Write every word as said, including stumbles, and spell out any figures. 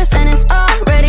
worse and it's already